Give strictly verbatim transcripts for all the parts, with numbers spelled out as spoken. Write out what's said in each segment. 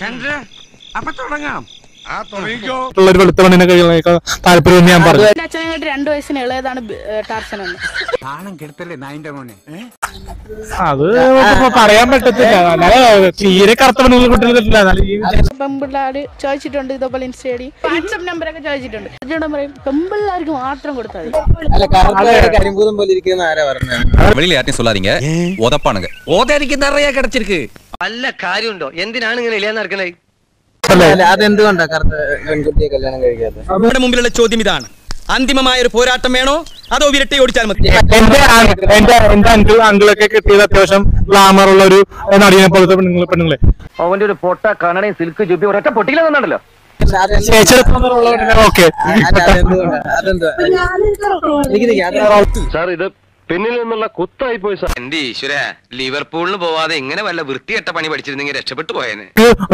ചന്ദ്ര രണ്ടു വയസ്സിന് ഇളയതാണ് ടാർസൻ എന്ന് താളം കെടുത്തല്ലേ നായിന്റെ മോനെ. അത് പറയാൻ പറ്റത്തില്ല, തീരെ കറുത്തവനെ കിട്ടുന്നില്ല. പെമ്പിള്ളാര് ചോദിച്ചിട്ടുണ്ട് ഇതേപോലെ ഇൻസ്റ്റയിൽ വാട്സ്ആപ്പ് നമ്പറൊക്കെ ചോദിച്ചിട്ടുണ്ട്. പെമ്പിള്ളാർക്ക് മാത്രം കൊടുത്താൽ വല്ല കാര്യമുണ്ടോ? എന്തിനാണ് ഇങ്ങനെ ഇല്ലാന്ന് നടക്കണേ? നമ്മുടെ മുമ്പിലുള്ള ചോദ്യം ഇതാണ്, അന്തിമമായ ഒരു പോരാട്ടം വേണോ അതോ വിരട്ടി ഓടിച്ചാൽ മതി? എന്റെ എന്റെ എന്റെ അങ്കിൾ അങ്കിളൊക്കെ കിട്ടിയത് അത്യാവശ്യം ഗ്ലാമർ ഉള്ള ഒരു നടിയെ പോലത്തെ പെണ്ണുങ്ങളെ. അവന്റെ ഒരു പൊട്ട കണ്ണടയും സിൽക്ക് ജുബി ഒരൊറ്റ പൊട്ടിയില്ല തന്നാണല്ലോ. സാർ ഇത് പിന്നിൽ നിന്നുള്ള കുത്തായി പോയി. എന്റെ ഈശ്വര, ലിവർപൂളിന് പോവാതെ ഇങ്ങനെ വല്ല വൃത്തികെട്ട പണി പഠിച്ചിരുന്നെങ്കിൽ രക്ഷപ്പെട്ടു പോയേനെ.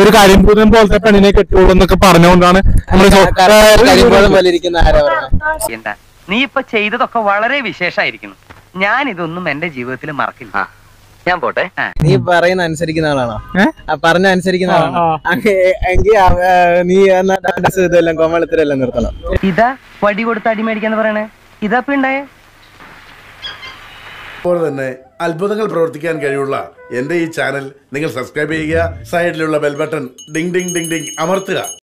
ഒരു കരിമ്പൂതൻ പോലത്തെ പെണ്ണിനെ കെട്ടുള്ളൂ എന്നൊക്കെ പറഞ്ഞുകൊണ്ടാണ്. നീ ഇപ്പൊ ചെയ്തതൊക്കെ വളരെ വിശേഷമായിരിക്കുന്നു. ഞാൻ ഇതൊന്നും എന്റെ ജീവിതത്തിൽ മറക്കില്ല. ഞാൻ പോട്ടെ. നീ പറയുന്ന അനുസരിക്കുന്ന ആളാണോ? പറഞ്ഞ അനുസരിക്കുന്ന ആളാണോ? എങ്കിൽ നീ ഇതെല്ലാം കോമളത്തിലെല്ലാം നിർത്തണം. ഇതാ വടി കൊടുത്ത് അടിമേടിക്കാന്ന് പറയണേ. ഇതാപ്പ ഉണ്ടായേ പോലെ തന്നെ അത്ഭുതങ്ങൾ പ്രവർത്തിക്കാൻ കഴിവുള്ള എന്റെ ഈ ചാനൽ നിങ്ങൾ സബ്സ്ക്രൈബ് ചെയ്യുക, സൈഡിലുള്ള bell button ding ding ding ding അമർത്തുക.